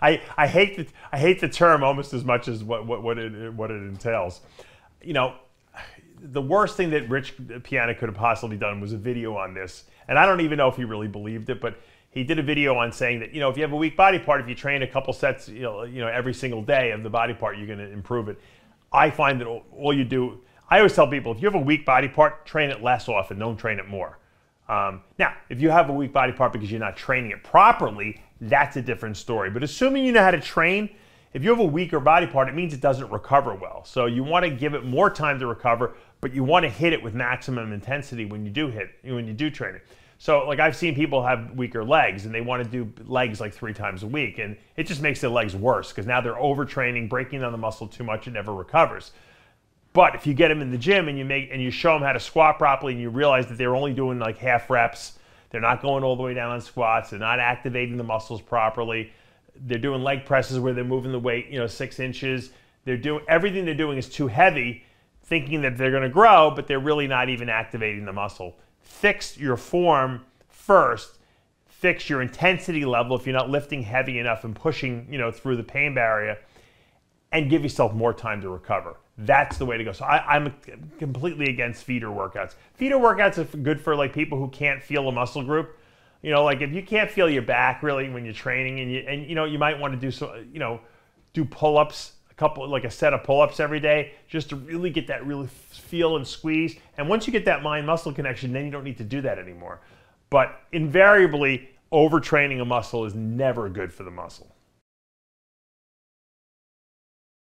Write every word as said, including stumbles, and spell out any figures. I I hate the I hate the term almost as much as what what what it what it entails. You know, the worst thing that Rich Piana could have possibly done was a video on this, and I don't even know if he really believed it, but he did a video on saying that, you know, if you have a weak body part, if you train a couple sets, you know, you know every single day of the body part, you're going to improve it. I find that all you do, I always tell people, if you have a weak body part, train it less often, don't train it more. Um, now, if you have a weak body part because you're not training it properly, that's a different story. But assuming you know how to train, if you have a weaker body part, it means it doesn't recover well. So you want to give it more time to recover, but you want to hit it with maximum intensity when you do hit, when you do train it. So like I've seen people have weaker legs and they want to do legs like three times a week, and it just makes their legs worse because now they're overtraining, breaking down the muscle too much, it never recovers. But if you get them in the gym and you make and you show them how to squat properly, and you realize that they're only doing like half reps, they're not going all the way down on squats, they're not activating the muscles properly, they're doing leg presses where they're moving the weight, you know, six inches, they're doing everything they're doing is too heavy, thinking that they're going to grow, but they're really not even activating the muscle. Fix your form first. Fix your intensity level if you're not lifting heavy enough and pushing, you know, through the pain barrier, and give yourself more time to recover. That's the way to go. So I, I'm completely against feeder workouts. Feeder workouts are good for like people who can't feel a muscle group. You know, like if you can't feel your back really when you're training, and you and you know you might want to do so, you know, do pull-ups, a couple like a set of pull-ups every day, just to really get that really feel and squeeze. And once you get that mind-muscle connection, then you don't need to do that anymore. But invariably, overtraining a muscle is never good for the muscle.